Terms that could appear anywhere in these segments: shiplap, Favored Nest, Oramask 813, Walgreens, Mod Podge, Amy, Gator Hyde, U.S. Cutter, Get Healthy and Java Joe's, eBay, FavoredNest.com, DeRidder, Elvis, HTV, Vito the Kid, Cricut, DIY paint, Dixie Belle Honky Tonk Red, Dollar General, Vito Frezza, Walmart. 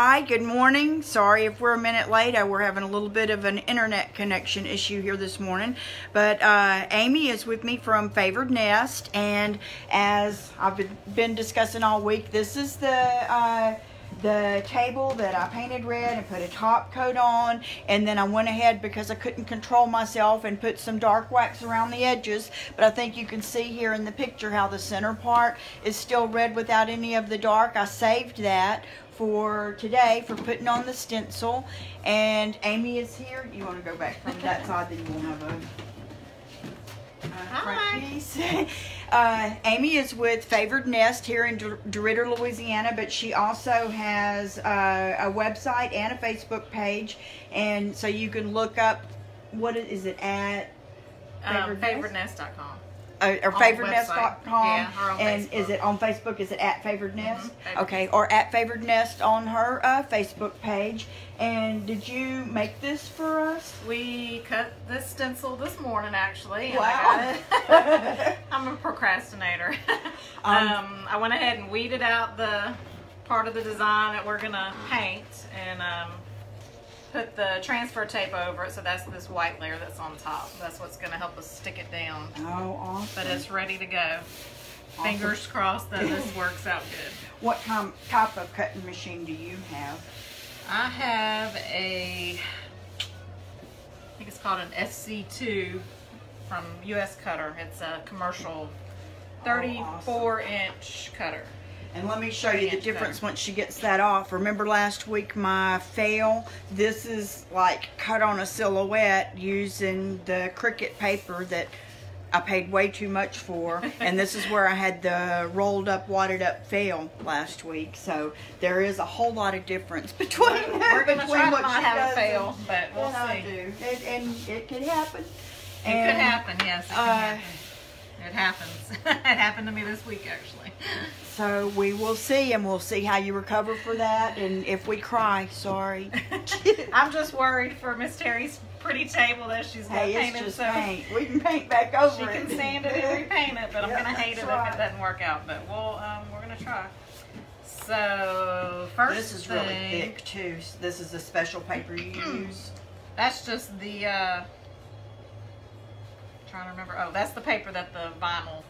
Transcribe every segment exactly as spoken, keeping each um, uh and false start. Hi, good morning. Sorry if we're a minute late. I, we're having a little bit of an internet connection issue here this morning. But uh, Amy is with me from Favored Nest. And as I've been discussing all week, this is the... Uh, the table that I painted red and put a top coat on, and then I went ahead because I couldn't control myself and put some dark wax around the edges. But I think you can see here in the picture how the center part is still red without any of the dark. I saved that for today for putting on the stencil. And Amy is here. You want to go back from that side, then you won't have a Uh, uh, Amy is with Favored Nest here in DeRidder, Louisiana, but she also has uh, a website and a Facebook page, and so you can look up, what is it at? Um, Favored Nest dot com. Uh, or Favored Nest dot com, yeah, and Facebook. Is it on Facebook? Is it at Favored Nest? Mm-hmm. Favored okay, Nest. Or at Favored Nest on her uh, Facebook page. And did you make this for us? We cut this stencil this morning, actually. Wow! And I got it. I'm a procrastinator. um, um, I went ahead and weeded out the part of the design that we're gonna paint, and um, put the transfer tape over it, so that's this white layer that's on top. That's what's going to help us stick it down. Oh, awesome. But it's ready to go. Awesome. Fingers crossed that this works out good. What time, type of cutting machine do you have? I have a, I think it's called an S C two from U S Cutter. It's a commercial thirty-four inch cutter. And let me show you the difference once she gets that off. Remember last week my fail? This is like cut on a silhouette using the Cricut paper that I paid way too much for. And this is where I had the rolled up, wadded up fail last week. So there is a whole lot of difference between, We're between try what to not she have does. A fail, and, but we'll and see. Do. It, and it could happen. It and, could happen, yes. It uh, happen. It happens. It happened to me this week, actually. So we will see, and we'll see how you recover for that. And if we cry, sorry. I'm just worried for Miss Terry's pretty table that she's got hey, painted. Just so paint. We can paint back over she it. She can sand it and repaint it, but I'm yeah, going to hate it right. if it doesn't work out. But we'll, um, we're going to try. So first This is thing, really thick, too. This is a special paper you use. That's just the, uh, I'm trying to remember. Oh, that's the paper that the vinyl.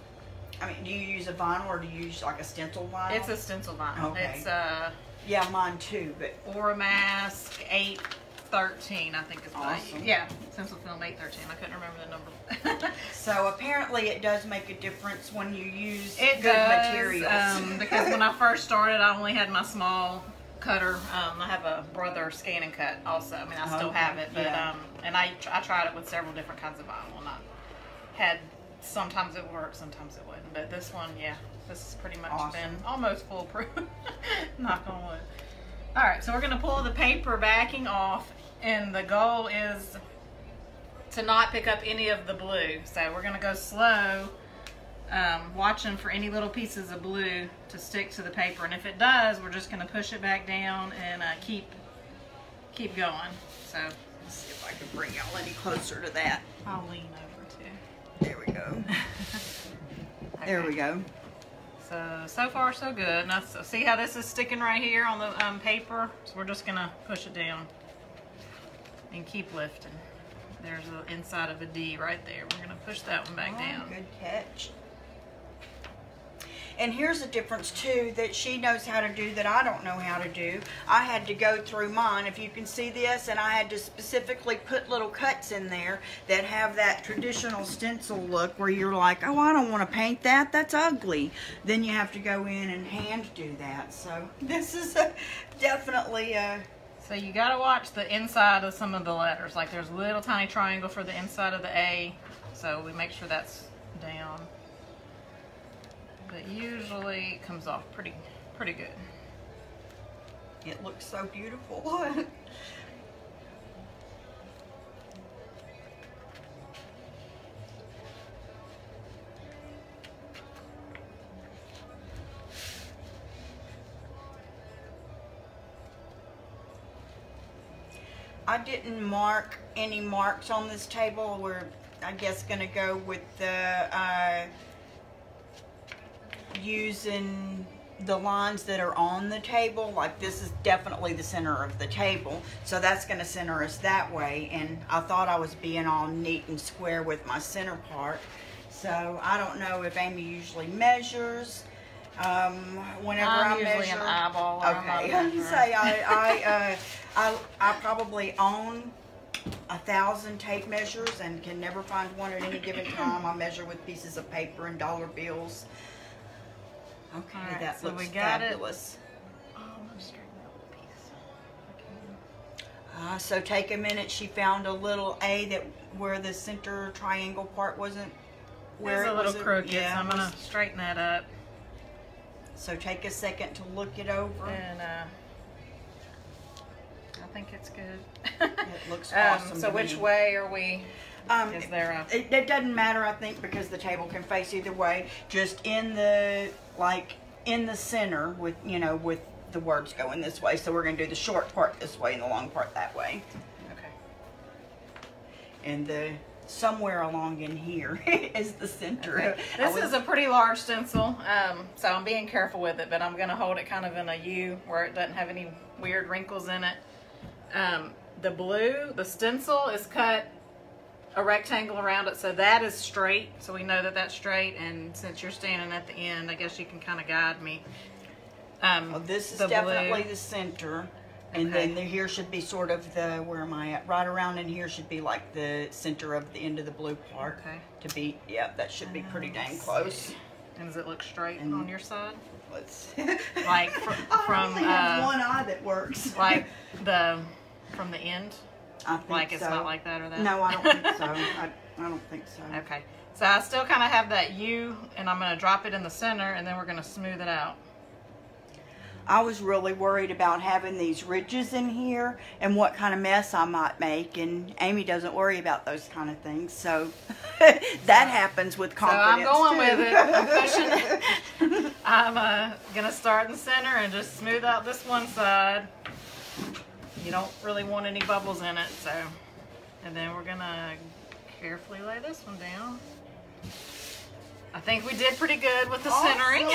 I mean, do you use a vinyl or do you use like a stencil vinyl? It's a stencil vinyl. Okay. It's uh yeah, mine too. But Oramask eight thirteen, I think is mine. Awesome. Yeah, stencil film eight thirteen. I couldn't remember the number. So apparently, it does make a difference when you use it good does, materials. Um, because when I first started, I only had my small cutter. Um, I have a brother scan and cut also. I mean, I still okay. have it, but yeah. um, and I I tried it with several different kinds of vinyl, and I had. Sometimes it worked, sometimes it wouldn't. But this one, yeah, this has pretty much awesome. been almost foolproof. Knock on wood. All right, so we're going to pull the paper backing off, and the goal is to not pick up any of the blue. So we're going to go slow, um, watching for any little pieces of blue to stick to the paper. And if it does, we're just going to push it back down and uh, keep keep going. So let's see if I can bring y'all any closer to that. I'll lean over. There we go. Okay. There we go. So, so far so good. Now, so see how this is sticking right here on the um, paper? So we're just gonna push it down and keep lifting. There's the inside of a D right there. We're gonna push that one back oh, down. Good catch. And here's a difference, too, that she knows how to do that I don't know how to do. I had to go through mine, if you can see this, and I had to specifically put little cuts in there that have that traditional stencil look where you're like, oh, I don't want to paint that. That's ugly. Then you have to go in and hand do that. So this is a, definitely a... So you got to watch the inside of some of the letters. Like there's a little tiny triangle for the inside of the A, so we make sure that's down. But usually comes off pretty, pretty good. It looks so beautiful. I didn't mark any marks on this table. We're, I guess, gonna go with the. Uh, using the lines that are on the table, like this is definitely the center of the table, so that's going to center us that way. And I thought I was being all neat and square with my center part, so I don't know if Amy usually measures. Um, whenever I'm I measure, usually an eyeball. Okay, I say I I, uh, I I probably own a thousand tape measures and can never find one at any given time. I measure with pieces of paper and dollar bills. Okay, right, that so looks we got fabulous. It. Almost a piece. Okay. Uh, so take a minute. She found a little A that where the center triangle part wasn't. Where There's it was a little crooked. Yeah, so I'm gonna straighten that up. So take a second to look it over. And uh, I think it's good. It looks awesome. Um, so which me. way are we? Um, Is there a? It, it doesn't matter, I think, because the table can face either way. Just in the like in the center, with you know, with the words going this way. So we're going to do the short part this way and the long part that way. Okay. And the somewhere along in here is the center. Okay. This was, is a pretty large stencil, um, so I'm being careful with it, but I'm going to hold it kind of in a U where it doesn't have any weird wrinkles in it. Um, the blue, the stencil is cut a rectangle around it, so that is straight, so we know that that's straight, and since you're standing at the end, I guess you can kind of guide me. Um, well, this is the definitely blue. the center. And okay. then the, here should be sort of the, where am I at? Right around in here should be like the center of the end of the blue part. Okay. To be, yeah, that should be pretty dang close. And does it look straight and on your side? Let's see. Like from, from I only uh, have one eye that works. Like the, from the end? I think Like it's so. not like that or that? No, I don't think so. I, I don't think so. Okay. So I still kind of have that U, and I'm going to drop it in the center, and then we're going to smooth it out. I was really worried about having these ridges in here and what kind of mess I might make, and Amy doesn't worry about those kind of things, so that happens with confidence. So I'm going too. with it. I'm pushing it. I'm uh, gonna start in the center and just smooth out this one side. You don't really want any bubbles in it, so. And then we're gonna carefully lay this one down. I think we did pretty good with the awesome. centering.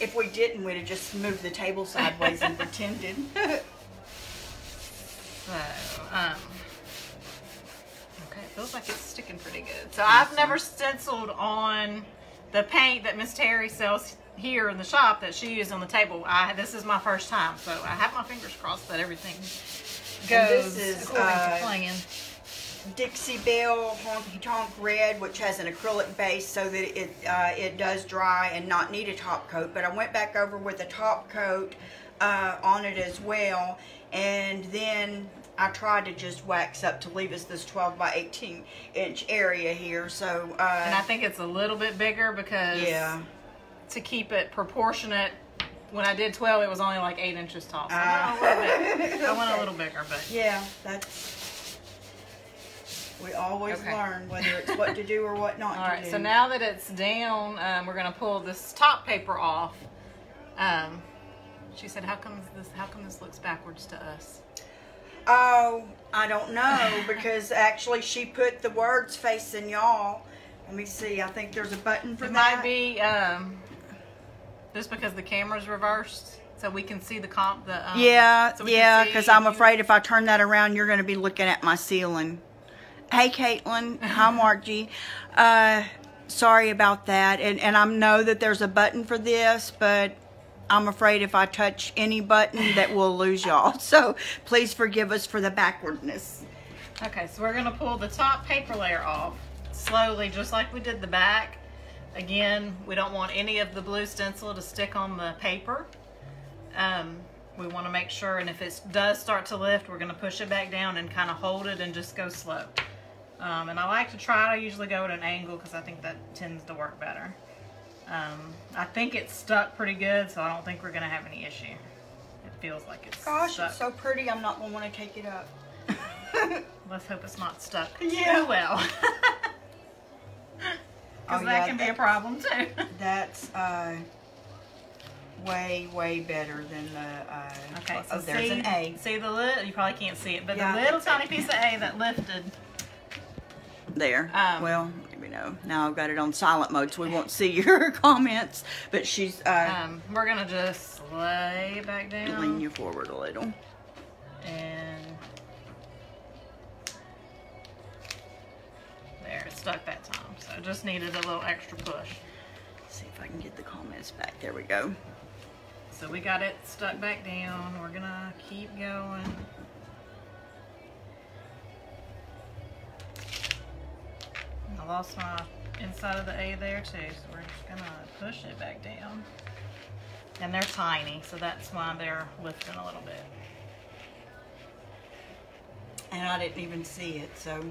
If we didn't, we'd have just moved the table sideways and pretended. So, um, okay, it feels like it's sticking pretty good. So awesome. I've never stenciled on the paint that Miss Terry sells here in the shop that she used on the table. I, this is my first time, so I have my fingers crossed that everything goes this is, according uh, to plan. Dixie Belle Honky Tonk Red, which has an acrylic base so that it uh, it does dry and not need a top coat. But I went back over with a top coat uh, on it as well, and then I tried to just wax up to leave us this twelve by eighteen inch area here. So uh, and I think it's a little bit bigger because yeah, to keep it proportionate. When I did twelve, it was only like eight inches tall. So uh, I went a little bit. I went a little bigger, but yeah, that's. We always okay. learn whether it's what to do or what not All to right, do. All right, so now that it's down, um, we're going to pull this top paper off. Um, she said, how come this, how come this looks backwards to us? Oh, I don't know, because actually she put the words facing y'all. Let me see. I think there's a button for it that. It might be um, just because the camera's reversed. So we can see the comp. The, um, yeah, so yeah, because I'm afraid if I turn that around, you're going to be looking at my ceiling. Hey, Caitlin. Hi, Margie. Uh, sorry about that. And, and I know that there's a button for this, but I'm afraid if I touch any button that we'll lose y'all. So please forgive us for the backwardness. Okay, so we're going to pull the top paper layer off slowly, just like we did the back. Again, we don't want any of the blue stencil to stick on the paper. Um, we want to make sure, and if it does start to lift, we're going to push it back down and kind of hold it and just go slow. Um, and I like to try to usually go at an angle because I think that tends to work better. Um, I think it's stuck pretty good, so I don't think we're going to have any issue. It feels like it's Gosh, stuck. It's so pretty, I'm not going to want to take it up. Let's hope it's not stuck. Yeah. Oh, well. Because oh, that yeah, can be a problem, too. That's uh, way, way better than the... Uh, okay, so oh, there's see, an A. See the lid? You probably can't see it, but yeah, the little tiny piece of A that lifted... There. Um, well, me know. Now I've got it on silent mode, so we won't see your comments. But she's... Uh, um, we're going to just lay back down. Lean you forward a little. And... there, it's stuck that time. So I just needed a little extra push. Let's see if I can get the comments back. There we go. So we got it stuck back down. We're going to keep going. I lost my inside of the A there too, so we're just going to push it back down. And they're tiny, so that's why they're lifting a little bit. And I didn't even see it, so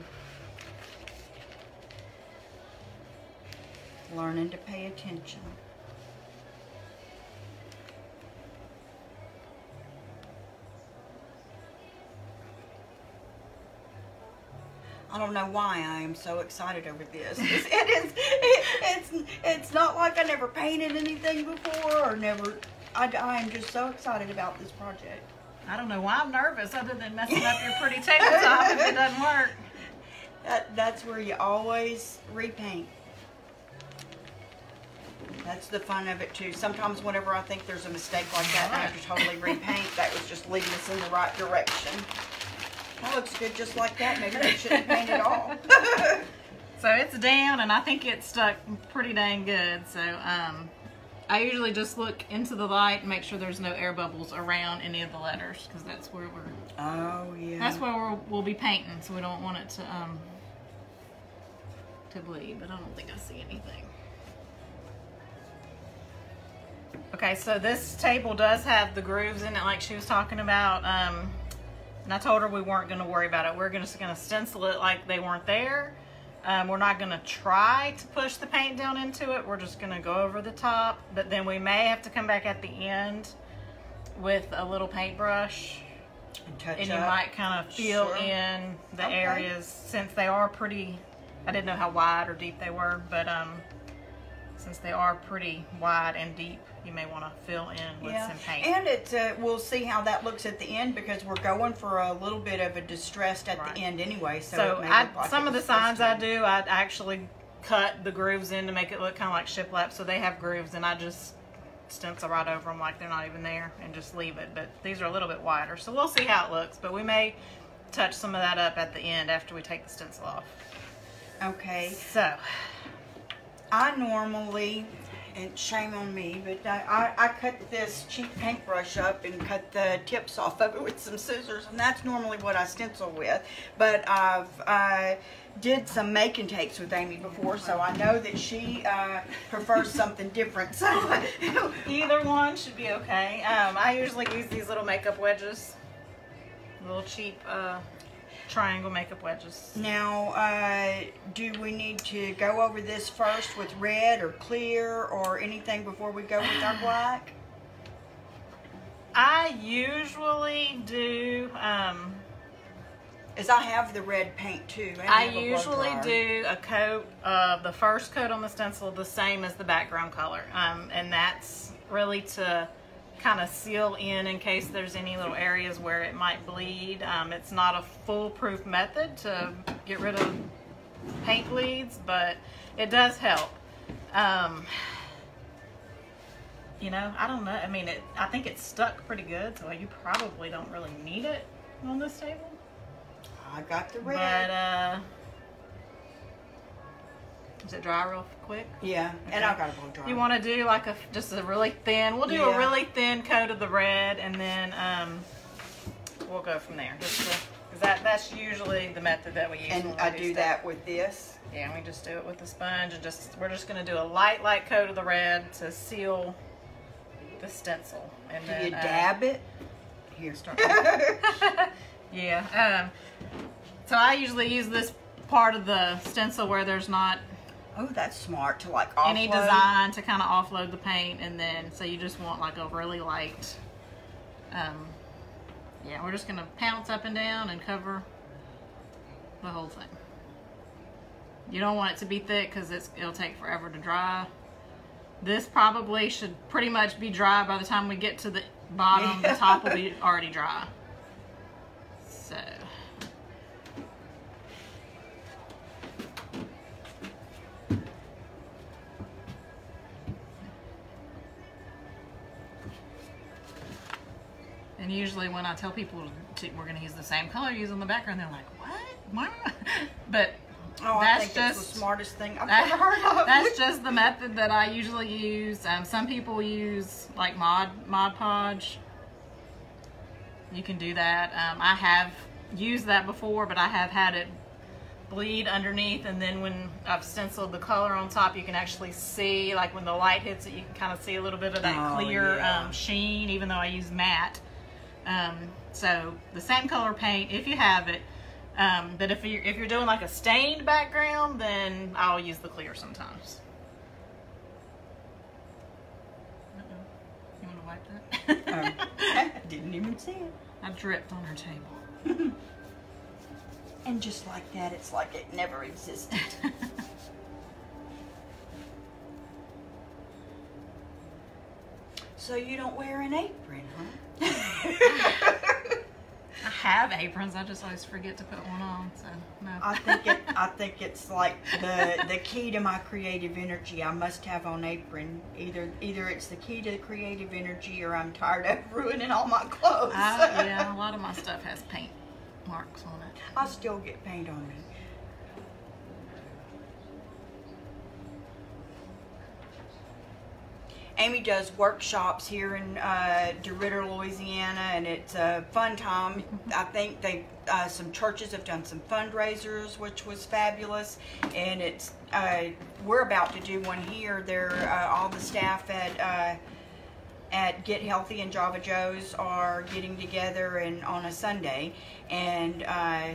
learning to pay attention. I don't know why I am so excited over this. It's, it is, it, it's, it's not like I never painted anything before or never, I, I am just so excited about this project. I don't know why I'm nervous other than messing up your pretty tabletop if it doesn't work. That, that's where you always repaint. That's the fun of it too. Sometimes whenever I think there's a mistake like that, I have to totally repaint. That was just leading us in the right direction. That looks good just like that. Maybe they shouldn't paint at all. So it's down, and I think it's stuck pretty dang good. So um, I usually just look into the light and make sure there's no air bubbles around any of the letters, because that's where we're. Oh yeah. That's where we're, we'll be painting, so we don't want it to um to bleed. But I don't think I see anything. Okay, so this table does have the grooves in it, like she was talking about. Um, And I told her we weren't going to worry about it. We're just going to stencil it like they weren't there. Um, we're not going to try to push the paint down into it. We're just going to go over the top. But then we may have to come back at the end with a little paintbrush. And touch and you up. Might kind of fill sure. in the okay. areas, since they are pretty, I didn't know how wide or deep they were. But um, since they are pretty wide and deep, you may want to fill in with yeah. some paint. And it's, uh, we'll see how that looks at the end, because we're going for a little bit of a distressed at right. the end anyway. So, so it may I, look like some it of the signs I do, I actually cut the grooves in to make it look kind of like shiplap. So they have grooves, and I just stencil right over them like they're not even there and just leave it. But these are a little bit wider. So we'll see how it looks. But we may touch some of that up at the end after we take the stencil off. Okay. So I normally... and shame on me, but I, I, I cut this cheap paintbrush up and cut the tips off of it with some scissors, and that's normally what I stencil with. But I've uh, did some make and takes with Amy before, so I know that she uh, prefers something different. So either one should be okay. Um, I usually use these little makeup wedges, little cheap uh, triangle makeup wedges. Now, uh, do we need to go over this first with red or clear or anything before we go with our black? I usually do. Um, As I have the red paint too. I, I usually do a coat of the first coat on the stencil the same as the background color. Um, and that's really to kind of seal in in case there's any little areas where it might bleed. Um, it's not a foolproof method to get rid of paint bleeds, but it does help. Um, you know, I don't know. I mean, it, I think it's stuck pretty good, so you probably don't really need it on this table. I got the red. But, uh, does it dry real quick? Yeah, okay. And I've got a little dry. You want to do like a, just a really thin, we'll do yeah. a really thin coat of the red, and then um, we'll go from there. Just to, cause that, that's usually the method that we use. And I do, do that with this? Yeah, and we just do it with the sponge, and just we're just going to do a light, light coat of the red to seal the stencil. And do then, you dab uh, it? Here, start. Yeah, um, so I usually use this part of the stencil where there's not Oh, that's smart to like offload. Any design to kind of offload the paint, and then so you just want like a really light. Um, yeah, we're just gonna pounce up and down and cover the whole thing. You don't want it to be thick because it's it'll take forever to dry. This probably should pretty much be dry by the time we get to the bottom. Yeah. The top will be already dry. So. usually when I tell people to, we're going to use the same color, use on the background, they're like, what? But oh, that's I think just it's the smartest thing I've that, ever heard of. That's just the method that I usually use. Um, some people use like Mod, Mod Podge. You can do that. Um, I have used that before, but I have had it bleed underneath, and then when I've stenciled the color on top, you can actually see, like when the light hits it, you can kind of see a little bit of that oh, clear yeah. um, sheen, even though I use matte. Um, so the same color paint if you have it, um, but if you're, if you're doing like a stained background, then I'll use the clear sometimes. Uh-oh. You want to wipe that? um, I didn't even see it. I dripped on her table. And just like that, it's like it never existed. So you don't wear an apron, huh? I have aprons. I just always forget to put one on. So no. I think it, I think it's like the the key to my creative energy. I must have on apron. Either either it's the key to the creative energy, or I'm tired of ruining all my clothes. I, yeah, a lot of my stuff has paint marks on it. I'll still get paint on me. Amy does workshops here in uh, DeRidder, Louisiana, and it's a fun time. I think they uh, some churches have done some fundraisers, which was fabulous, and it's uh, we're about to do one here. They're uh, all the staff at uh, at Get Healthy and Java Joe's are getting together and on a Sunday, and uh,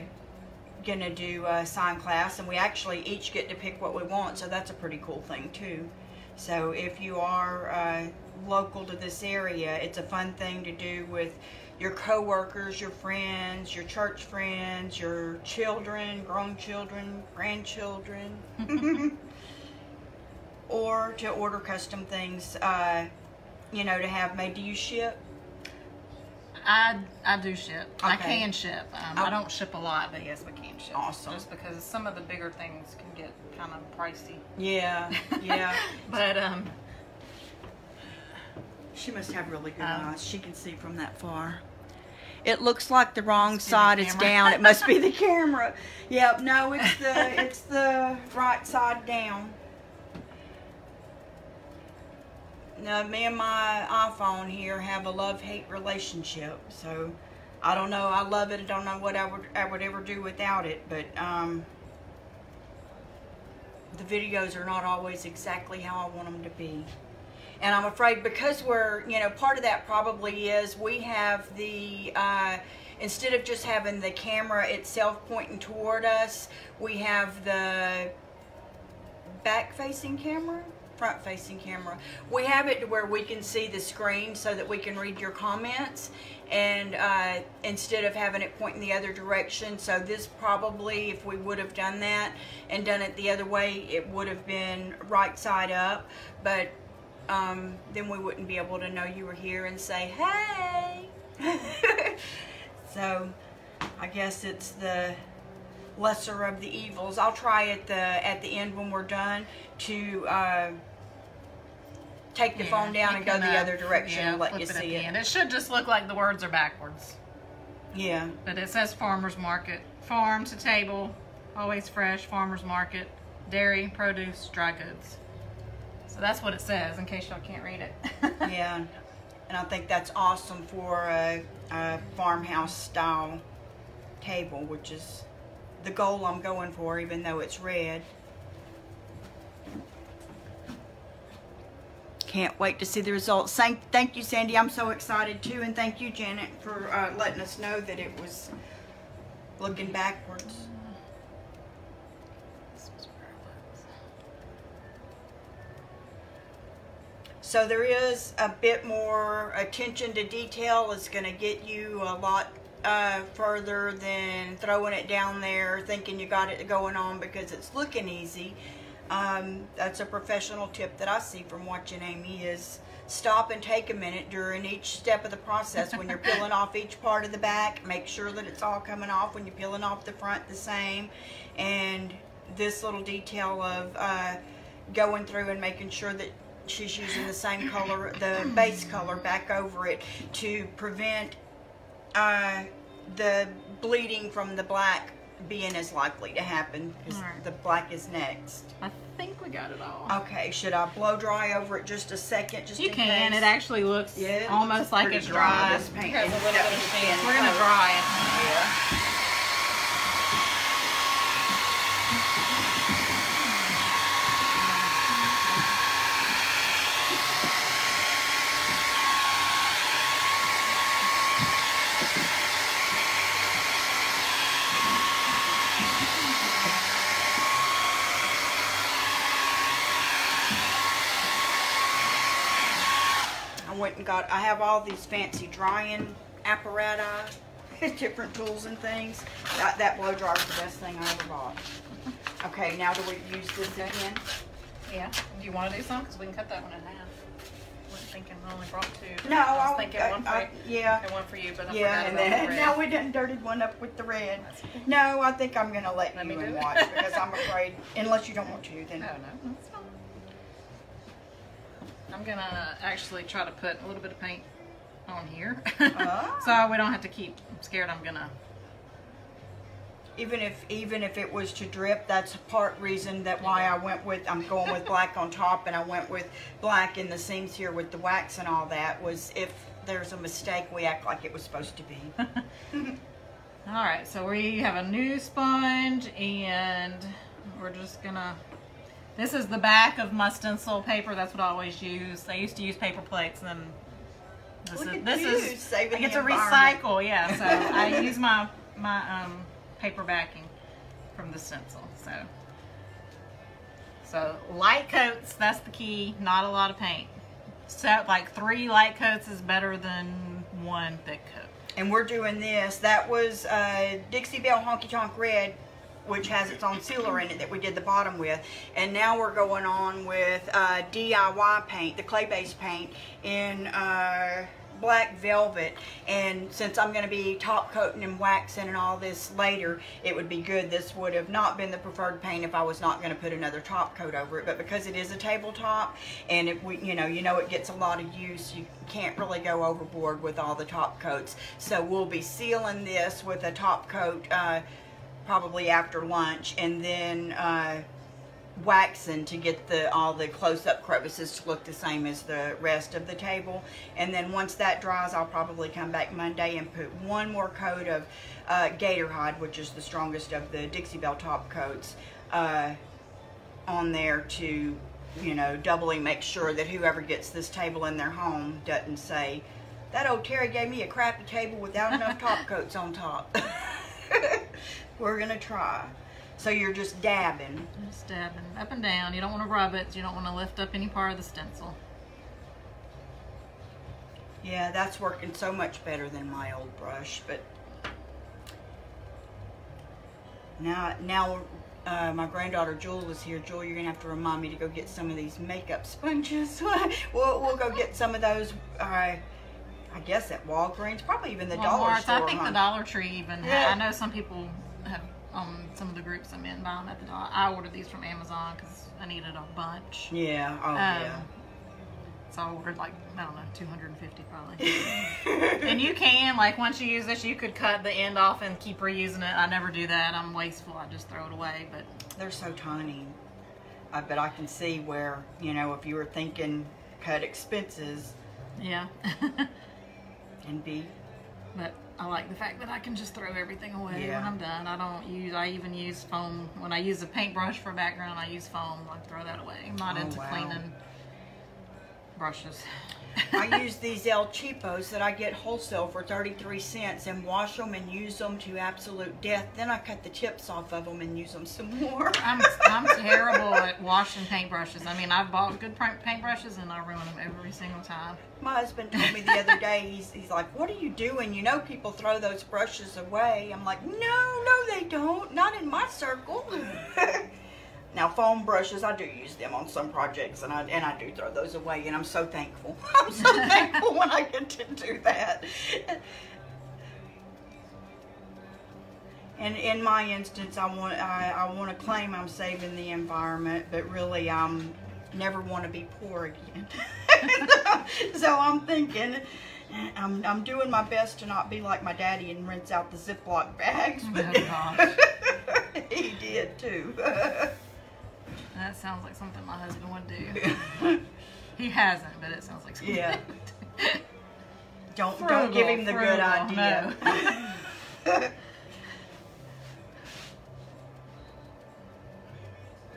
gonna do a sign class, and we actually each get to pick what we want, so that's a pretty cool thing too. So if you are uh, local to this area, it's a fun thing to do with your coworkers, your friends, your church friends, your children, grown children, grandchildren, or to order custom things. Uh, You know, to have made. Do you ship? I I do ship. Okay. I can ship. Um, oh. I don't ship a lot, but yes, we can ship. Awesome. Just because some of the bigger things can get kind of pricey. Yeah, yeah. But um, she must have really good um, eyes. She can see from that far. It looks like the wrong side is down. It must be the camera. Yep. No, it's the it's the right side down. Now, me and my iPhone here have a love-hate relationship, so I don't know. I love it. I don't know what I would I would ever do without it, but um, the videos are not always exactly how I want them to be. And I'm afraid because we're, you know, part of that probably is we have the, uh, instead of just having the camera itself pointing toward us, we have the back-facing camera. Front-facing camera. We have it to where we can see the screen so that we can read your comments, and uh, instead of having it point in the other direction. So this probably, if we would have done that and done it the other way, it would have been right side up, but um, then we wouldn't be able to know you were here and say, hey! So I guess it's the lesser of the evils. I'll try at the at the end when we're done to uh, take the yeah, phone down and go the uh, other direction, yeah, and let you see it. It. End. It should just look like the words are backwards. Yeah. But it says farmer's market. Farm to table, always fresh, farmer's market, dairy, produce, dry goods. So that's what it says in case y'all can't read it. Yeah. And I think that's awesome for a, a farmhouse style table, which is the goal I'm going for, even though it's red. Can't wait to see the results. Thank, thank you, Sandy. I'm so excited too, and thank you, Janet, for uh, letting us know that it was looking backwards. So there is a bit more attention to detail. It's going to get you a lot uh further than throwing it down there thinking you got it going on because it's looking easy. Um that's a professional tip that I see from watching Amy, is stop and take a minute during each step of the process when you're peeling off each part of the back. Make sure that it's all coming off. When you're peeling off the front, the same. And this little detail of uh going through and making sure that she's using the same color, the base color, back over it to prevent uh, the bleeding from the black being as likely to happen, because right. the black is next. I think we got it all. Okay, should I blow dry over it just a second? Just you in can. Case? It actually looks yeah, it almost looks like it's dry. It's paint. Because it's a little bit of thin. We're gonna dry it. Yeah. And got, I have all these fancy drying apparatus, different tools and things. That, that blow dryer is the best thing I ever bought. Okay, now do we use this again? Yeah. Do you want to do some? Because we can cut that one in half. I wasn't thinking I only brought two. No, I was thinking I, one for I, I, yeah. and one for you, but I yeah, and then the red. Now we done dirtied one up with the red. Cool. No, I think I'm going to let, let you me and watch because I'm afraid, unless you don't want to, then. No, no, that's fine. I'm going to actually try to put a little bit of paint on here oh. so we don't have to keep, I'm scared I'm going to. Even if even if it was to drip, that's part reason that why yeah. I went with, I'm going with black on top and I went with black in the seams here with the wax and all that, was if there's a mistake, we act like it was supposed to be. All right, so we have a new sponge and we're just going to. This is the back of my stencil paper. That's what I always use. I used to use paper plates, and this Look is this you, is saving I get to recycle. Yeah, so I use my my um, paper backing from the stencil. So so light coats. That's the key. Not a lot of paint. So like three light coats is better than one thick coat. And we're doing this. That was uh, Dixie Belle Honky Tonk Red, which has its own sealer in it that we did the bottom with. And now we're going on with uh, D I Y paint, the clay-based paint, in uh, black velvet. And since I'm gonna be top coating and waxing and all this later, it would be good. This would have not been the preferred paint if I was not gonna put another top coat over it. But because it is a tabletop, and if we, you know, you know it gets a lot of use, you can't really go overboard with all the top coats. So we'll be sealing this with a top coat uh, probably after lunch, and then uh, waxing to get the all the close-up crevices to look the same as the rest of the table. And then once that dries, I'll probably come back Monday and put one more coat of uh, Gator Hyde, which is the strongest of the Dixie Belle top coats, uh, on there to, you know, doubly make sure that whoever gets this table in their home doesn't say, that old Terry gave me a crappy table without enough top coats on top. We're gonna try. So you're just dabbing. Just dabbing, up and down. You don't wanna rub it, you don't wanna lift up any part of the stencil. Yeah, that's working so much better than my old brush, but now, now uh, my granddaughter Jewel is here. Jewel, you're gonna have to remind me to go get some of these makeup sponges. we'll, we'll go get some of those. Uh, I guess at Walgreens, probably even the Walmart, dollar store. I think huh? the Dollar Tree even. Yeah. I know some people have on um, some of the groups I'm in buy them at the dollar. I ordered these from Amazon because I needed a bunch. Yeah. Oh um, yeah. So I ordered like I don't know, two hundred fifty probably. And you can like once you use this, you could cut the end off and keep reusing it. I never do that. I'm wasteful. I just throw it away. But they're so tiny. I bet I can see where you know if you were thinking cut expenses. Yeah. And be. But I like the fact that I can just throw everything away yeah. when I'm done. I don't use, I even use foam. When I use a paintbrush for background, I use foam. I throw that away. I'm not oh, into wow. cleaning brushes. I use these El Cheapos that I get wholesale for thirty-three cents and wash them and use them to absolute death. Then I cut the tips off of them and use them some more. I'm, I'm terrible at washing paintbrushes. I mean, I've bought good paintbrushes and I ruin them every single time. My husband told me the other day, he's, he's like, what are you doing? You know people throw those brushes away. I'm like, no, no they don't. Not in my circle. Now foam brushes, I do use them on some projects, and I and I do throw those away, and I'm so thankful. I'm so thankful when I get to do that. And in my instance, I want I, I want to claim I'm saving the environment, but really I'm never want to be poor again. So I'm thinking, I'm, I'm doing my best to not be like my daddy and rinse out the Ziploc bags, but oh he did too. That sounds like something my husband would do. He hasn't, but it sounds like something. Yeah. Don't frugal, don't give him the frugal, good idea. No.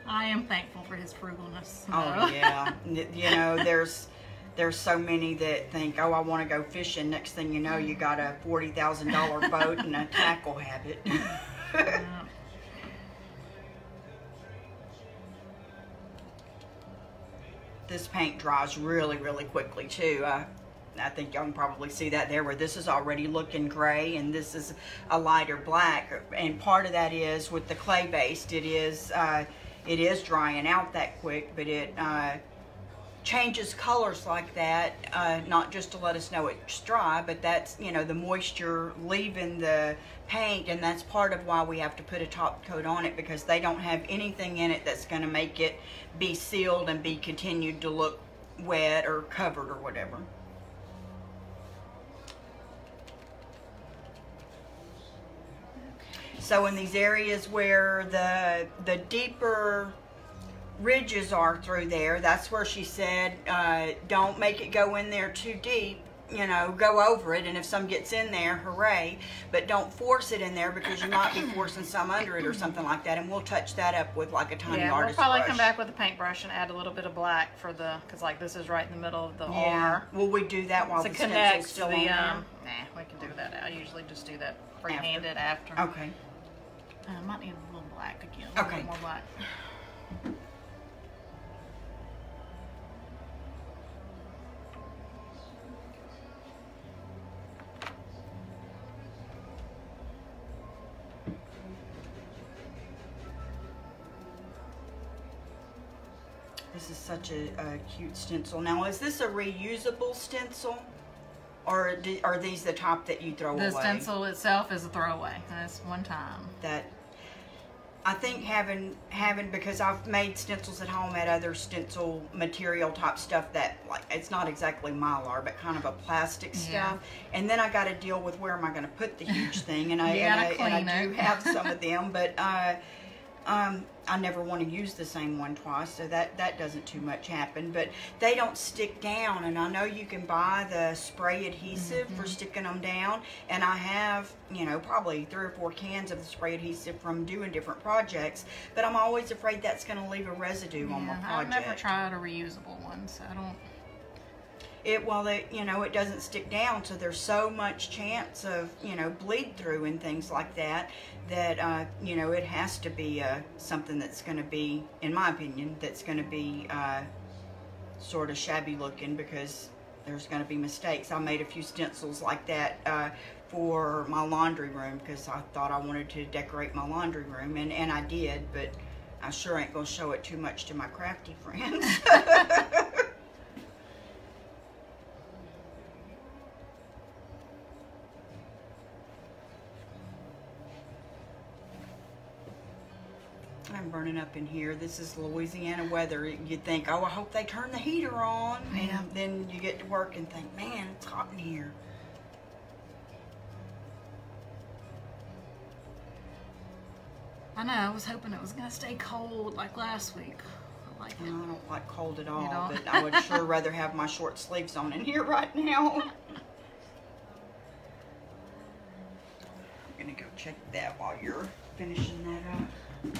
I am thankful for his frugalness. So. Oh yeah, you know, there's there's so many that think, oh, I want to go fishing. Next thing you know, you got a forty thousand dollar boat and a tackle habit. Yeah. This paint dries really, really quickly too. Uh, I think y'all can probably see that there where this is already looking gray and this is a lighter black. And part of that is with the clay based, it is uh, it is drying out that quick, but it uh, changes colors like that, uh, not just to let us know it's dry, but that's, you know, the moisture leaving the paint, and that's part of why we have to put a top coat on it, because they don't have anything in it that's going to make it be sealed and be continued to look wet or covered or whatever. So in these areas where the the deeper ridges are through there, that's where she said uh, don't make it go in there too deep, you know, go over it, and if some gets in there, hooray, but don't force it in there because you might be forcing some under it or something like that, and we'll touch that up with like a tiny yeah, artist brush. Yeah, we'll probably brush. come back with a paintbrush and add a little bit of black for the, because like this is right in the middle of the yeah. R. Will we do that while so the stencil's still the, on there? Um, nah, we can do that. I usually just do that free-handed after. after. Okay. Uh, I might need a little black again, a little okay. more black. This is such a, a cute stencil. Now, is this a reusable stencil, or do, are these the type that you throw the away? The stencil itself is a throwaway. That's one time. That I think having having because I've made stencils at home at other stencil material type stuff that, like, it's not exactly mylar, but kind of a plastic yeah. stuff. And then I got to deal with where am I going to put the huge thing, and I and I, and I do have some of them, but. Uh, Um, I never want to use the same one twice, so that, that doesn't too much happen. But they don't stick down, and I know you can buy the spray adhesive mm-hmm. for sticking them down. And I have, you know, probably three or four cans of the spray adhesive from doing different projects. But I'm always afraid that's going to leave a residue yeah, on my project. I've never tried a reusable one, so I don't... It, well, it, you know, it doesn't stick down, so there's so much chance of, you know, bleed through and things like that, that, uh, you know, it has to be uh, something that's going to be, in my opinion, that's going to be uh, sort of shabby looking, because there's going to be mistakes. I made a few stencils like that uh, for my laundry room, because I thought I wanted to decorate my laundry room, and, and I did, but I sure ain't going to show it too much to my crafty friends. I'm burning up in here. This is Louisiana weather. You'd think, oh, I hope they turn the heater on. Yeah. And then you get to work and think, man, it's hot in here. I know. I was hoping it was going to stay cold like last week. I like it. No, I don't like cold at all, but I would sure rather have my short sleeves on in here right now. I'm going to go check that while you're finishing that up.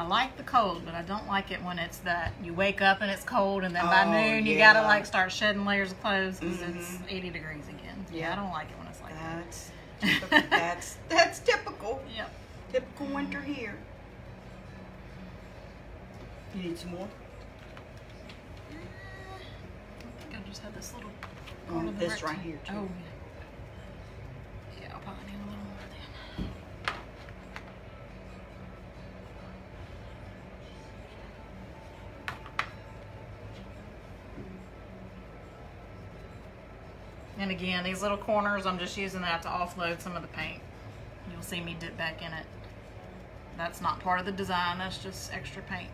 I like the cold, but I don't like it when it's that you wake up and it's cold, and then by oh, noon you yeah. gotta like start shedding layers of clothes because mm-hmm. it's eighty degrees again. Yeah, I don't like it when it's like that's that. that's that's typical. Yep, typical winter here. You need some more? I think I just had this little. Part oh, of the this right here too. Oh, yeah. Yeah, I'll probably need a little more then. And again, these little corners, I'm just using that to offload some of the paint. You'll see me dip back in it. That's not part of the design, that's just extra paint.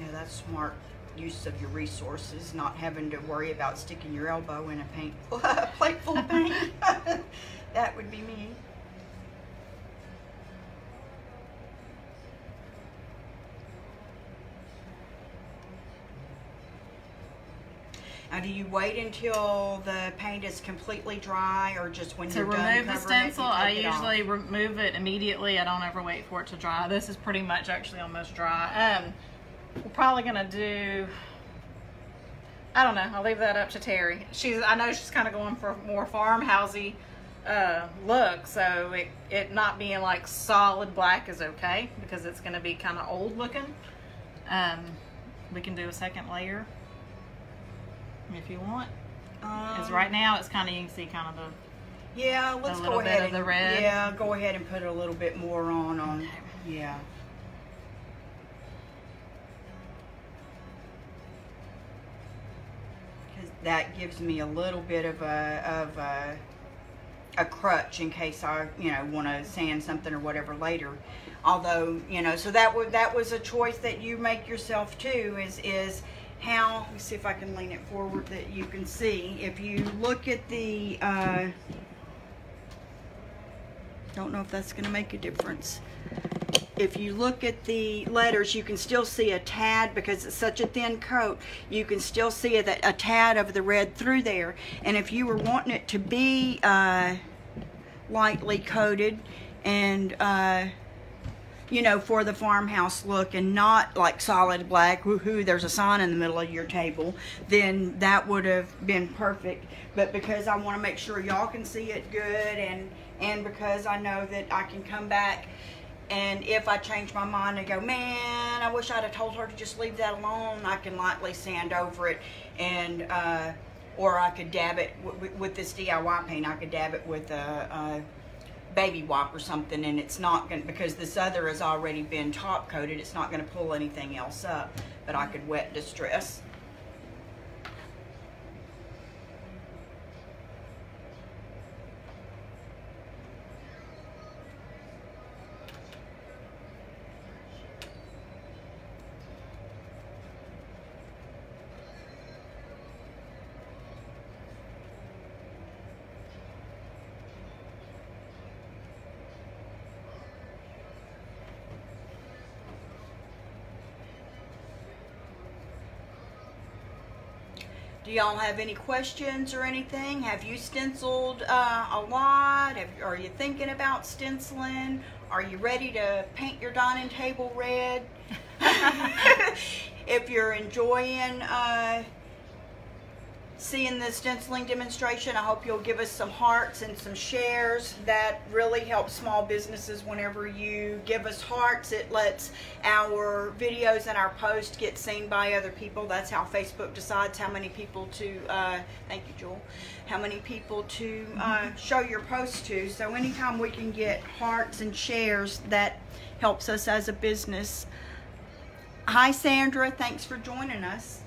Yeah, that's smart use of your resources, not having to worry about sticking your elbow in a paint plate full of paint. That would be me. Now, do you wait until the paint is completely dry, or just when you're done covering it? To remove the stencil, I usually remove it immediately. I don't ever wait for it to dry. This is pretty much actually almost dry. Um, we're probably gonna do, I don't know, I'll leave that up to Terry. She's, I know she's kind of going for more farmhousey uh, look, so it, it not being like solid black is okay because it's gonna be kind of old looking. Um, we can do a second layer if you want, because um, right now it's kind of, you can see kind of the yeah let's go ahead and, the red. Yeah, go ahead and put a little bit more on on okay. yeah because that gives me a little bit of a of a a crutch in case I, you know, want to sand something or whatever later. Although, you know, so that would, that was a choice that you make yourself too, is is how, let me see if I can lean it forward that you can see. If you look at the, uh, don't know if that's going to make a difference. If you look at the letters, you can still see a tad, because it's such a thin coat, you can still see a, a tad of the red through there. And if you were wanting it to be uh, lightly coated and, uh, you know, for the farmhouse look and not like solid black, woohoo, there's a sign in the middle of your table, then that would have been perfect. But because I want to make sure y'all can see it good, and and because I know that I can come back, and if I change my mind and go, man, I wish I'd have told her to just leave that alone, I can lightly sand over it, and uh, or I could dab it w with this D I Y paint. I could dab it with a, a baby wipe or something, and it's not going to, because this other has already been top coated, it's not going to pull anything else up, but I could wet distress. Do y'all have any questions or anything? Have you stenciled uh, a lot? Have, are you thinking about stenciling? Are you ready to paint your dining table red? If you're enjoying uh, seeing the stenciling demonstration, I hope you'll give us some hearts and some shares. That really helps small businesses. Whenever you give us hearts, it lets our videos and our posts get seen by other people. That's how Facebook decides how many people to uh, thank you, Joel, how many people to uh, show your posts to. So anytime we can get hearts and shares, that helps us as a business. Hi Sandra, thanks for joining us.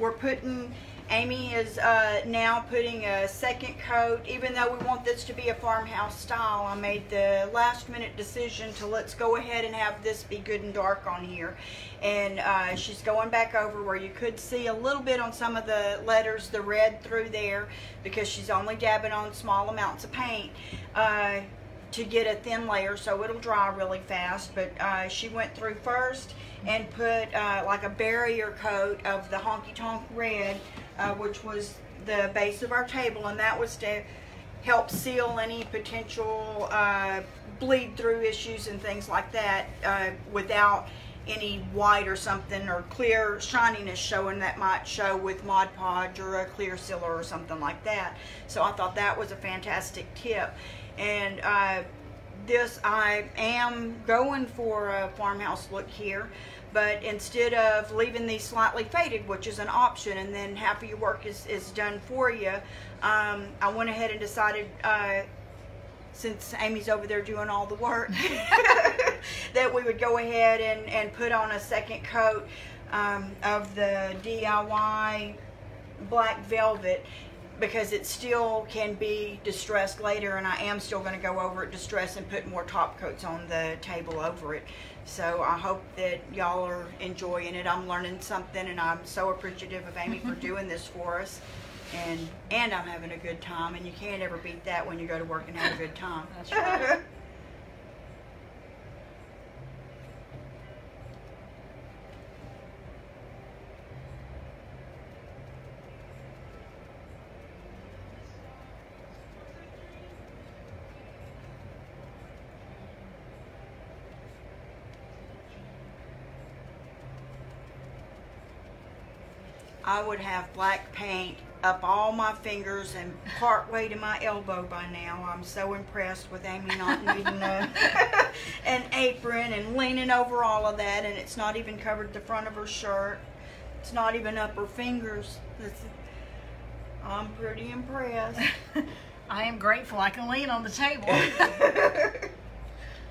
We're putting, Amy is uh, now putting a second coat. Even though we want this to be a farmhouse style, I made the last minute decision to let's go ahead and have this be good and dark on here. And uh, she's going back over where you could see a little bit on some of the letters, the red through there, because she's only dabbing on small amounts of paint uh, to get a thin layer, so it'll dry really fast. But uh, she went through first and put uh, like a barrier coat of the honky tonk red, Uh, which was the base of our table, and that was to help seal any potential uh, bleed through issues and things like that uh, without any white or something or clear shininess showing that might show with Mod Podge or a clear sealer or something like that. So I thought that was a fantastic tip. And uh, this, I am going for a farmhouse look here, but instead of leaving these slightly faded, which is an option, and then half of your work is, is done for you, um, I went ahead and decided, uh, since Amy's over there doing all the work, that we would go ahead and, and put on a second coat um, of the D I Y black velvet, because it still can be distressed later, and I am still going to go over it, distress, and put more top coats on the table over it. So I hope that y'all are enjoying it. I'm learning something, and I'm so appreciative of Amy for doing this for us. And, and I'm having a good time, and you can't ever beat that when you go to work and have a good time. That's right. I would have black paint up all my fingers and part way to my elbow by now. I'm so impressed with Amy not needing a, an apron and leaning over all of that, and it's not even covered the front of her shirt. It's not even up her fingers. It's, I'm pretty impressed. I am grateful I can lean on the table.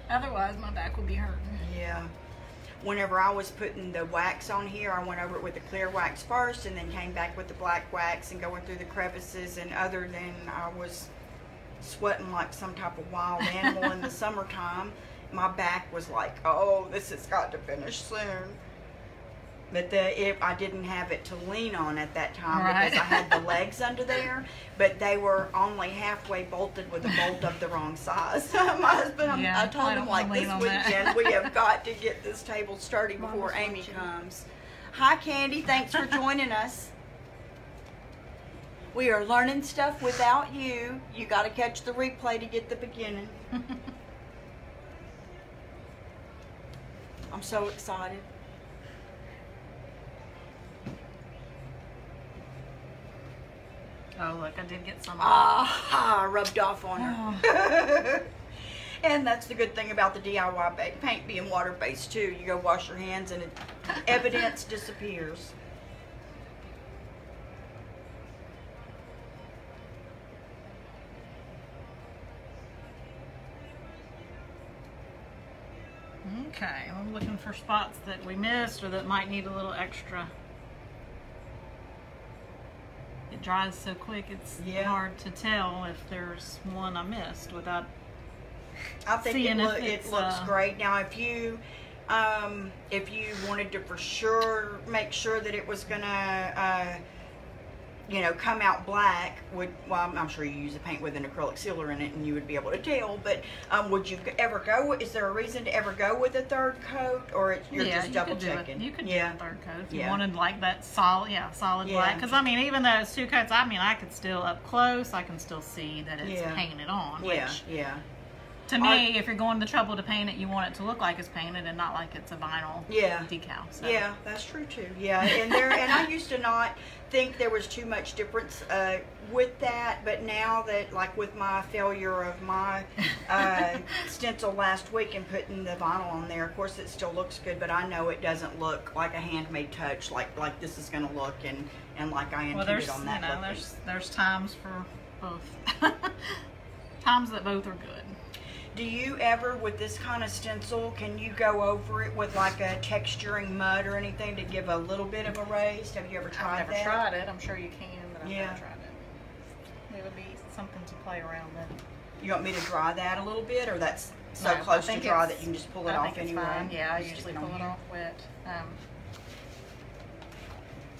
Otherwise, my back would be hurting. Yeah. Whenever I was putting the wax on here, I went over it with the clear wax first and then came back with the black wax, and going through the crevices, and other than I was sweating like some type of wild animal in the summertime, my back was like, oh, this has got to finish soon. But the, it, I didn't have it to lean on at that time, right, because I had the legs under there, but they were only halfway bolted with a bolt of the wrong size. So my husband, yeah, I told I him, like, this weekend we have got to get this table sturdy before Amy watching. comes. Hi, Candy. Thanks for joining us. We are learning stuff without you. You got to catch the replay to get the beginning. I'm so excited. Oh, look, I did get some. Ah, uh, rubbed off on her. Oh. And that's the good thing about the D I Y paint being water-based, too. You go wash your hands and it, evidence disappears. Okay, I'm looking for spots that we missed or that might need a little extra. It dries so quick, it's yeah. hard to tell if there's one I missed without I think seeing it, look, if it's, it looks uh, great. Now, if you um, if you wanted to for sure make sure that it was gonna uh, you know, come out black, would well, I'm, I'm sure you use a paint with an acrylic sealer in it, and you would be able to tell. But um, would you ever go? Is there a reason to ever go with a third coat, or it, you're yeah, just you double checking? You could yeah. do a third coat if yeah. you wanted, like that solid, yeah, solid yeah. black. Because I mean, even though it's two coats, I mean, I could still up close, I can still see that it's yeah. painted on. Yeah, which, yeah. To me, Are, if you're going to trouble to paint it, you want it to look like it's painted and not like it's a vinyl yeah. decal. So. Yeah, that's true too. Yeah, and there, and I used to not think there was too much difference uh, with that, but now that, like with my failure of my uh, stencil last week and putting the vinyl on there, of course it still looks good, but I know it doesn't look like a handmade touch, like like this is going to look, and and like I intended well, on that. You know, there's there's times for both. Times that both are good. Do you ever, with this kind of stencil, can you go over it with like a texturing mud or anything to give a little bit of a raise? Have you ever tried I've never that? tried it. I'm sure you can, but I've yeah. never tried it. It would be something to play around with. You want me to dry that a little bit, or that's so no, close to dry that you can just pull it I off think anyway? It's fine. Yeah, I usually pull it here. off wet. Um,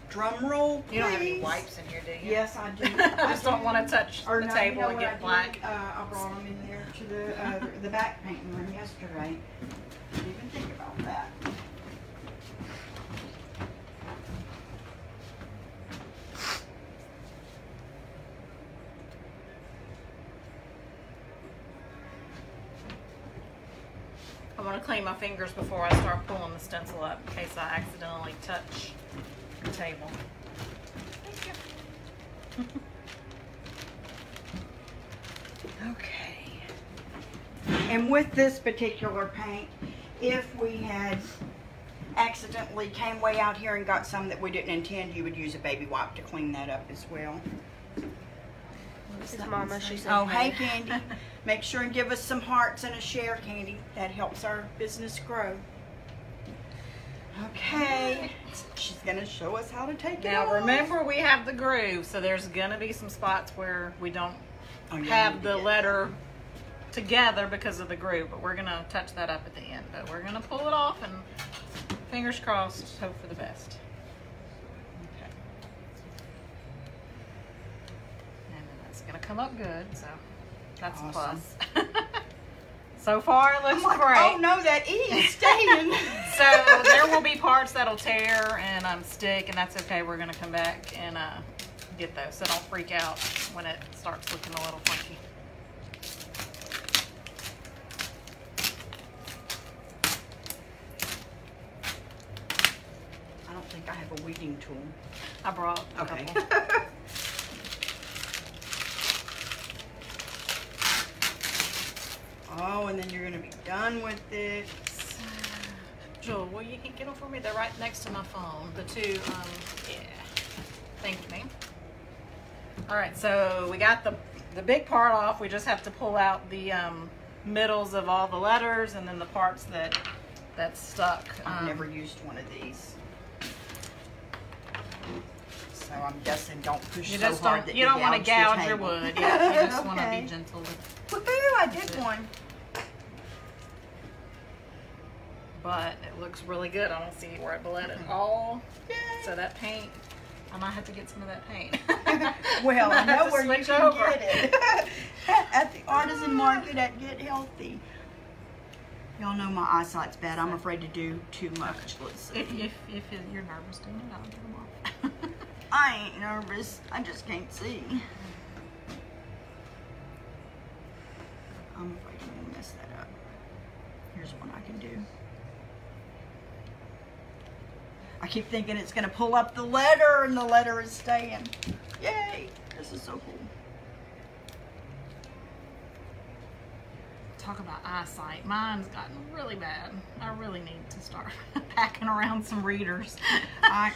Drum roll, please. You don't have any wipes in here, do you? Yes, I do. I just don't want to touch or the no, table you know and get I black. Uh, I brought them in there to the, uh, the back painting room yesterday. I didn't even think about that. to clean my fingers before I start pulling the stencil up in case I accidentally touch the table. Thank you. Okay. And with this particular paint, if we had accidentally came way out here and got some that we didn't intend, you would use a baby wipe to clean that up as well. This is Mama. She's oh, hey, Candy. Make sure and give us some hearts and a share, Candy. That helps our business grow. Okay. She's going to show us how to take now, it Now, remember, we have the groove, so there's going to be some spots where we don't oh, have the letter that. together because of the groove, but we're going to touch that up at the end. But we're going to pull it off, and fingers crossed, hope for the best. Gonna come up good, so that's awesome. A plus. So far it looes like, great. Oh no, that is staying. So there will be parts that'll tear and um stick, and that's okay. We're gonna come back and uh get those, so don't freak out when it starts looking a little funky. I don't think I have a weeding tool. I brought a okay. couple. Oh, and then you're going to be done with this. Joel, will you get them for me? They're right next to my phone. The two, um, yeah. Thank you, ma'am. All right, so we got the, the big part off. We just have to pull out the um, middles of all the letters and then the parts that that's stuck. Um, I've never used one of these. So I'm guessing don't push you so just hard don't, that you, you don't want to gouge your, your wood. Yeah, you just okay. want to be gentle with Woohoo, I did one. But it looks really good. I don't see where it bled at all. Yay. So that paint, I might have to get some of that paint. Well, I know where you can over. get it. At the artisan market at Get Healthy. Y'all know my eyesight's bad. I'm afraid to do too much. Let's see. If, if, if you're nervous, do it. I'll get them off. I ain't nervous. I just can't see. I'm afraid I'm gonna mess that up. Here's one I can do. I keep thinking it's gonna pull up the letter, and the letter is staying. Yay! This is so cool. Talk about eyesight. Mine's gotten really bad. I really need to start packing around some readers. I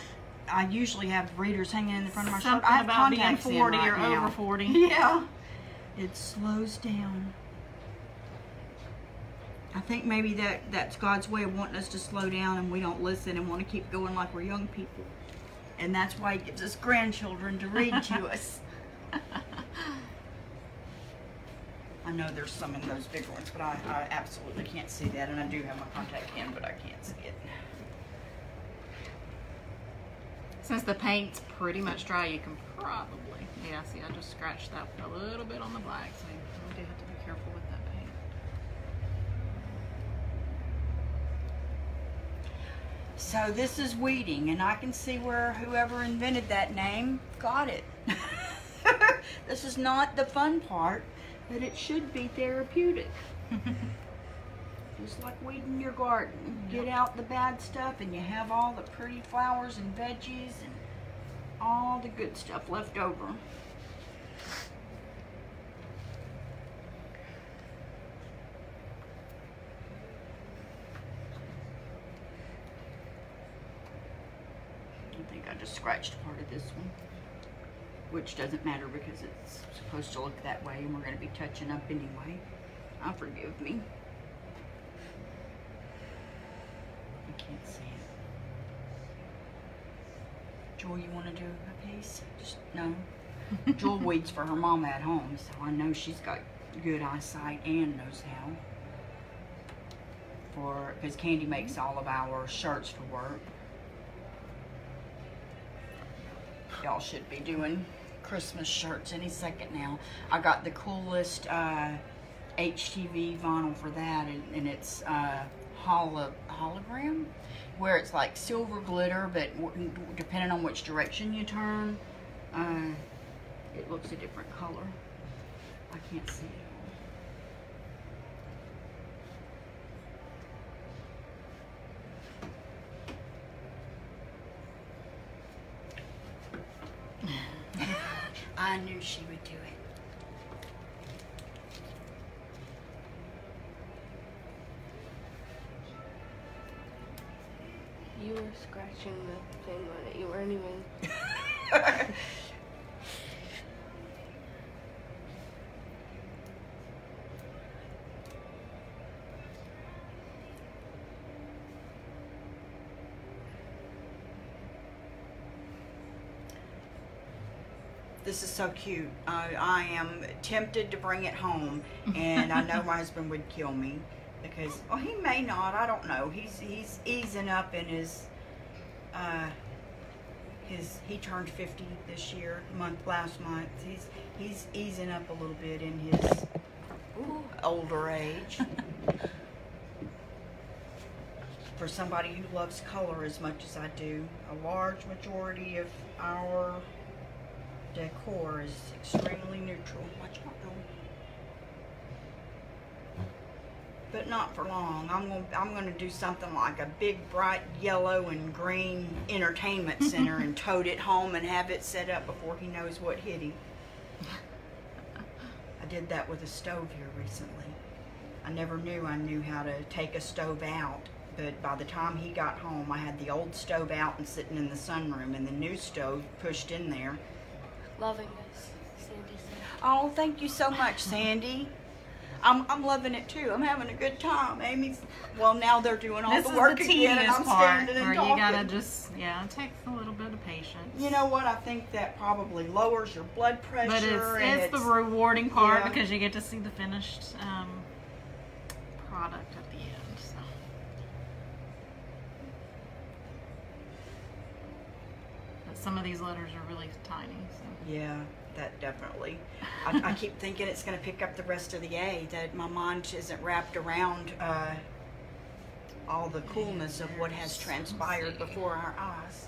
I usually have readers hanging in the front of my shirt. I have contact forty right or now. over forty. Yeah. It slows down. I think maybe that, that's God's way of wanting us to slow down, and we don't listen and want to keep going like we're young people. And that's why he gives us grandchildren to read to us. I know there's some in those big ones, but I, I absolutely can't see that. And I do have my contact in, but I can't see it. Since the paint's pretty much dry, you can probably, yeah, see, I just scratched that a little bit on the black, so we do have to be careful with that. So this is weeding, and I can see where whoever invented that name got it. This is not the fun part, but it should be therapeutic. Just like weeding your garden. You get out the bad stuff, and you have all the pretty flowers and veggies and all the good stuff left over. Scratched part of this one, which doesn't matter because it's supposed to look that way, and we're going to be touching up anyway. Oh, forgive me. I can't see it. Joel, you want to do a piece? Just, no. Joel weeds for her mama at home, so I know she's got good eyesight and knows how. For because Candy makes all of our shirts for work. Y'all should be doing Christmas shirts any second now. I got the coolest uh, H T V vinyl for that, and, and it's uh, holo, hologram, where it's like silver glitter, but w depending on which direction you turn, uh, it looks a different color. I can't see it. I knew she would do it. You were scratching the thing on it. You weren't even. This is so cute. I, I am tempted to bring it home, and I know my husband would kill me. Because, well, he may not. I don't know. He's he's easing up in his. Uh, his he turned fifty this year, month last month. He's he's easing up a little bit in his ooh, older age. For somebody who loves color as much as I do, a large majority of our decor is extremely neutral. Watch out. But not for long. I'm gonna I'm gonna do something like a big bright yellow and green entertainment center and tote it home and have it set up before he knows what hit him. I did that with a stove here recently. I never knew I knew how to take a stove out, but by the time he got home, I had the old stove out and sitting in the sunroom, and the new stove pushed in there. Loving this, Sandy said. Oh, thank you so much, Sandy. I'm, I'm loving it too. I'm having a good time. Amy's, well, now they're doing all this the work the again, and I'm part standing and where talking. You gotta just, yeah, it takes a little bit of patience. You know what? I think that probably lowers your blood pressure. But it's, and it's, it's the rewarding part, yeah, because you get to see the finished um, product at the end. So. But some of these letters are really tiny. So. Yeah. That definitely. I, I keep thinking it's going to pick up the rest of the A, that my mind isn't wrapped around uh, all the coolness of what has transpired before our eyes.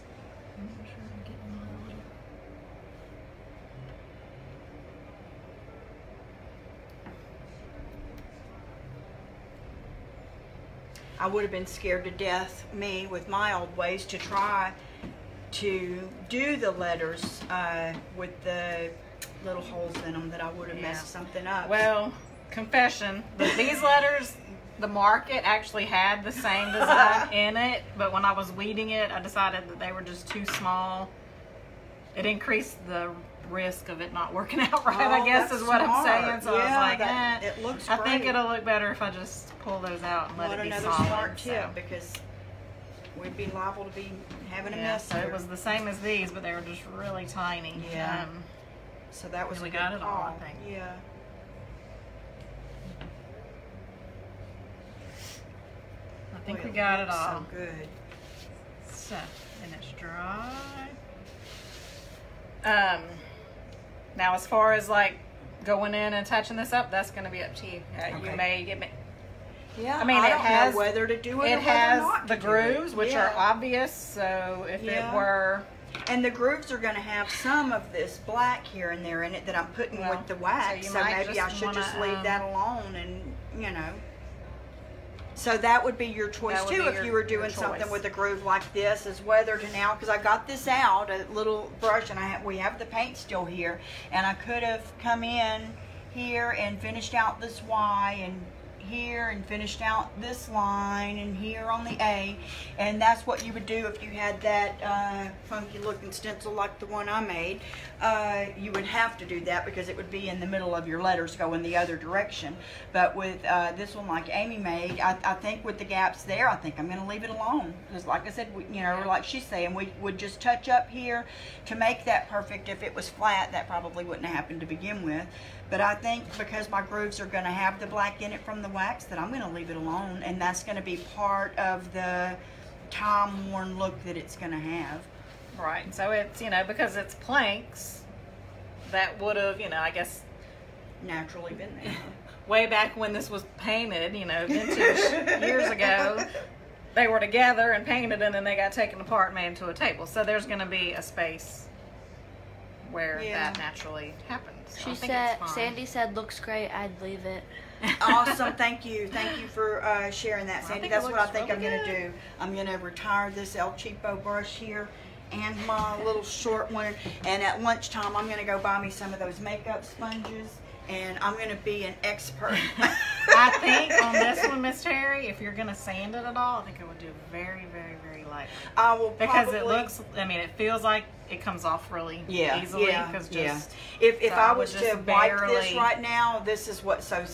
I would have been scared to death, me, with my old ways, to try to do the letters uh, with the little holes in them, that I would have, yeah, messed something up. Well, confession, these letters, the market actually had the same design in it, but when I was weeding it, I decided that they were just too small. It increased the risk of it not working out right, oh, I guess is what smart. I'm saying. So yeah, I was like, that, eh, it looks I great. think it'll look better if I just pull those out and let what it be another solid. Smart tip, so. Because we'd be liable to be having a, yeah, mess. So it was the same as these, but they were just really tiny. Yeah. Um, so that was. We got it all, I think. Yeah. I think we got it all. So good. So, and it's dry. Um. Now, as far as like going in and touching this up, that's going to be up to you. Uh, okay. You may get me. Yeah, I mean, I it don't has know whether to do it. It or has not the grooves, which, yeah, are obvious. So if, yeah, it were, and the grooves are going to have some of this black here and there in it that I'm putting, well, with the wax. So, so maybe I should wanna, just leave um, that alone, and you know. So that would be your choice too, if your, you were doing something with a groove like this, is whether to now, because I got this out, a little brush, and I have, we have the paint still here, and I could have come in here and finished out this Y and. Here and finished out this line and here on the A, and that's what you would do if you had that uh, funky looking stencil like the one I made. Uh, you would have to do that because it would be in the middle of your letters going the other direction. But with uh, this one like Amy made, I, I think with the gaps there, I think I'm going to leave it alone. Because like I said, we, you know, like she's saying, we would just touch up here to make that perfect. If it was flat, that probably wouldn't have happened to begin with. But I think because my grooves are going to have the black in it from the wax, that I'm going to leave it alone, and that's going to be part of the time-worn look that it's going to have. Right. So it's, you know, because it's planks, that would have, you know, I guess naturally been there. Way back when this was painted, you know, vintage years ago, they were together and painted, and then they got taken apart and made into a table. So there's going to be a space where, yeah, that naturally happens. She said, Sandy said, looks great, I'd leave it. Awesome, thank you. Thank you for uh, sharing that, Sandy. That's what I think really I'm going to do. I'm going to retire this El Cheapo brush here and my little short one. And at lunchtime, I'm going to go buy me some of those makeup sponges, and I'm going to be an expert. I think on this one, Miss Terry, if you're going to sand it at all, I think I would do very, very, very lightly. I will probably, because it looks, I mean, it feels like it comes off really yeah, easily. Yeah, just, yeah. If, if so I, I was to barely wipe this right now, this is what's so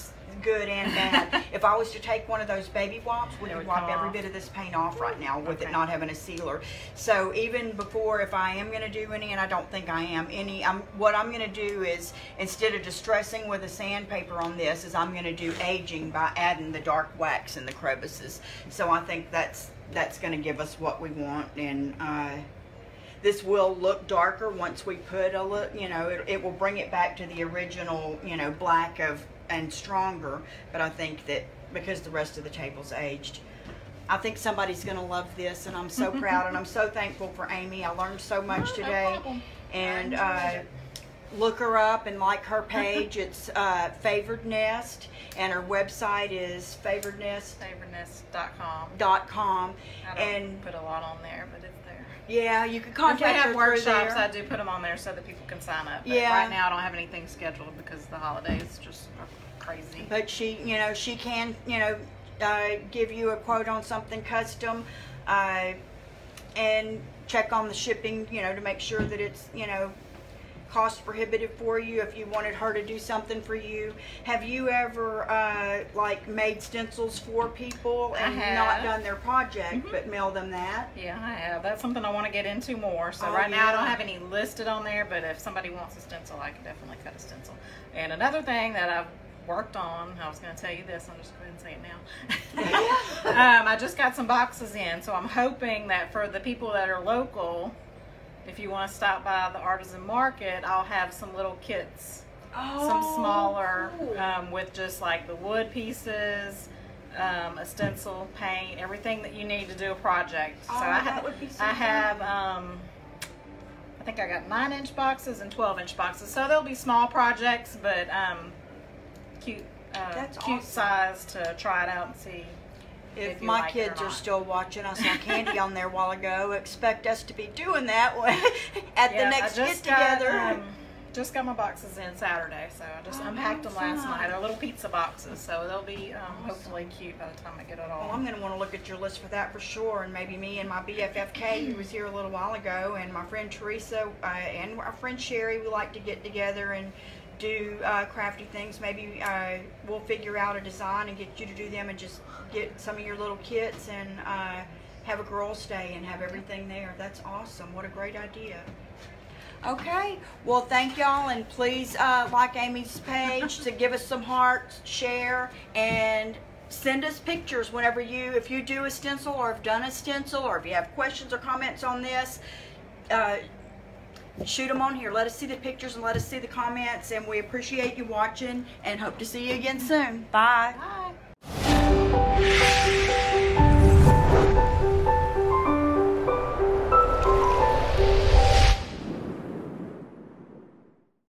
good and bad. If I was to take one of those baby wipes, we could wipe every bit of this paint off right now with okay. it not having a sealer. So even before, if I am going to do any, and I don't think I am any, I'm, what I'm going to do is, instead of distressing with a sandpaper on this, is I'm going to do aging by adding the dark wax in the crevices. So I think that's that's going to give us what we want, and uh, this will look darker once we put a look, you know, it, it will bring it back to the original, you know, black of and stronger. But I think that because the rest of the table's aged, I think somebody's going to love this, and I'm so proud, and I'm so thankful for Amy. I learned so much oh, today, no and uh, look her up and like her page. It's uh, Favored Nest, and her website is Favored Nest dot com. I don't and put a lot on there, but it's there. Yeah, you can contact if we have her workshops. I do put them on there so that people can sign up. But yeah. Right now, I don't have anything scheduled because the holidays just are crazy. But she, you know, she can, you know, uh, give you a quote on something custom, uh, and check on the shipping, you know, to make sure that it's, you know, cost prohibitive for you if you wanted her to do something for you. Have you ever uh, like made stencils for people and not done their project, mm-hmm. but mailed them that? Yeah, I have. That's something I want to get into more. So oh, right yeah. now I don't have any listed on there, but if somebody wants a stencil, I can definitely cut a stencil. And another thing that I've worked on, I was going to tell you this, I'm just going to say it now. um, I just got some boxes in, so I'm hoping that for the people that are local, if you want to stop by the Artisan Market, I'll have some little kits, oh, some smaller, cool. um, with just like the wood pieces, um, a stencil, paint, everything that you need to do a project. Oh, so that I, would be so I have, um, I think I got nine inch boxes and twelve inch boxes. So they'll be small projects, but um, cute, uh, That's cute awesome. size to try it out and see. If, if my like kids are still watching, I saw Candy on there a while ago. Expect us to be doing that at yeah, the next get-together. Um, just got my boxes in Saturday, so I just oh, unpacked them last night. They're little pizza boxes, so they'll be um, awesome. hopefully cute by the time I get it all. Well, I'm going to want to look at your list for that for sure, and maybe me and my B F F K, who was here a little while ago, and my friend Teresa uh, and our friend Sherry, we like to get together and do uh, crafty things. Maybe uh, we'll figure out a design and get you to do them, and just get some of your little kits and uh, have a girls' day and have everything there. That's awesome. What a great idea. Okay, well, thank y'all, and please uh, like Amy's page to give us some hearts, share, and send us pictures whenever you, if you do a stencil or have done a stencil, or if you have questions or comments on this, uh, shoot them on here. Let us see the pictures and let us see the comments, and we appreciate you watching and hope to see you again soon. Bye. Bye.